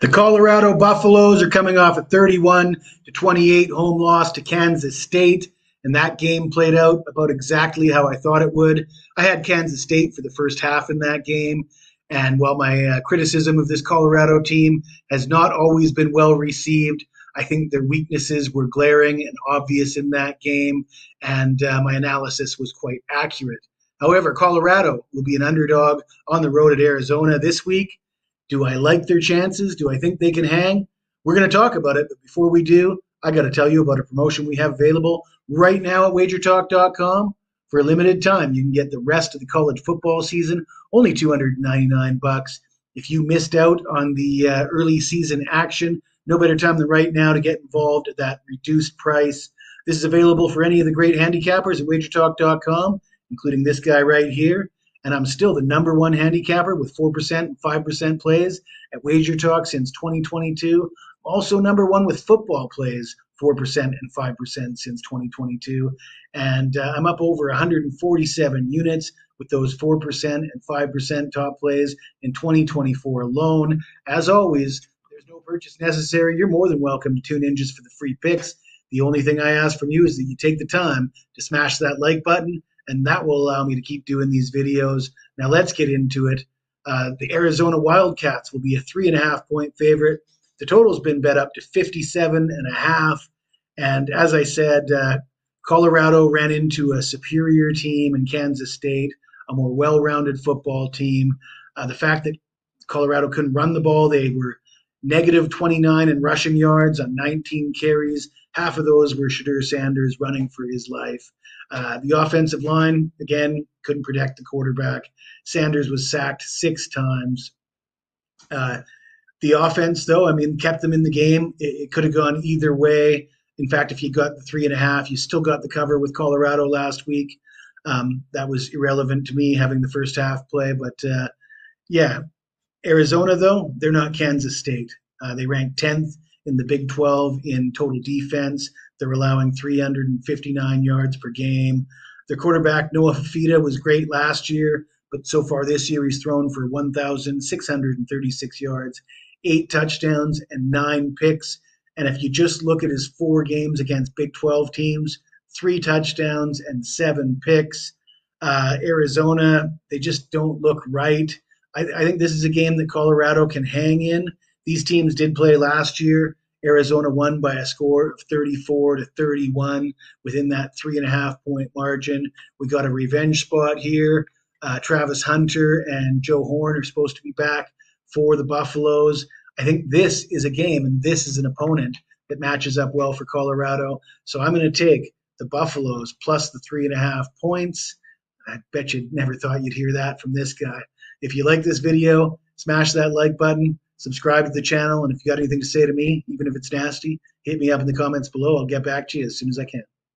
The Colorado Buffaloes are coming off a 31-28 home loss to Kansas State, and that game played out about exactly how I thought it would. I had Kansas State for the first half in that game, and while my criticism of this Colorado team has not always been well received, I think their weaknesses were glaring and obvious in that game, and my analysis was quite accurate. However, Colorado will be an underdog on the road at Arizona this week. Do I like their chances? Do I think they can hang? We're going to talk about it, but before we do, I got to tell you about a promotion we have available right now at wagertalk.com. For a limited time, you can get the rest of the college football season, only $299. If you missed out on the early season action, no better time than right now to get involved at that reduced price. This is available for any of the great handicappers at wagertalk.com, including this guy right here. And I'm still the #1 handicapper with 4% and 5% plays at Wager Talk since 2022. Also #1 with football plays, 4% and 5% since 2022. And I'm up over 147 units with those 4% and 5% top plays in 2024 alone. As always, there's no purchase necessary. You're more than welcome to tune in just for the free picks. The only thing I ask from you is that you take the time to smash that like button, and that will allow me to keep doing these videos. Now let's get into it. The Arizona Wildcats will be a 3.5-point favorite. The total's been bet up to 57.5. And as I said, Colorado ran into a superior team in Kansas State, a more well-rounded football team. The fact that Colorado couldn't run the ball, they were -29 in rushing yards on 19 carries. Half of those were Shadur Sanders running for his life. The offensive line, again, couldn't protect the quarterback. Sanders was sacked 6 times. The offense, though, I mean, kept them in the game. It could have gone either way. In fact, if you got the 3.5, you still got the cover with Colorado last week. That was irrelevant to me having the first half play. But, yeah, Arizona, though, they're not Kansas State. They ranked 10th in the Big 12 in total defense. They're allowing 359 yards per game. Their quarterback, Noah Fifita, was great last year, but so far this year he's thrown for 1,636 yards, 8 touchdowns, and 9 picks. And if you just look at his 4 games against Big 12 teams, 3 touchdowns and 7 picks. Arizona, they just don't look right. I think this is a game that Colorado can hang in. These teams did play last year. Arizona won by a score of 34-31 within that 3.5-point margin. We got a revenge spot here. Travis Hunter and Joe Horn are supposed to be back for the Buffaloes. I think this is a game, and this is an opponent that matches up well for Colorado. So I'm going to take the Buffaloes plus the 3.5 points. I bet you never thought you'd hear that from this guy. If you like this video, smash that like button. Subscribe to the channel, and if you got anything to say to me, even if it's nasty, hit me up in the comments below. I'll get back to you as soon as I can.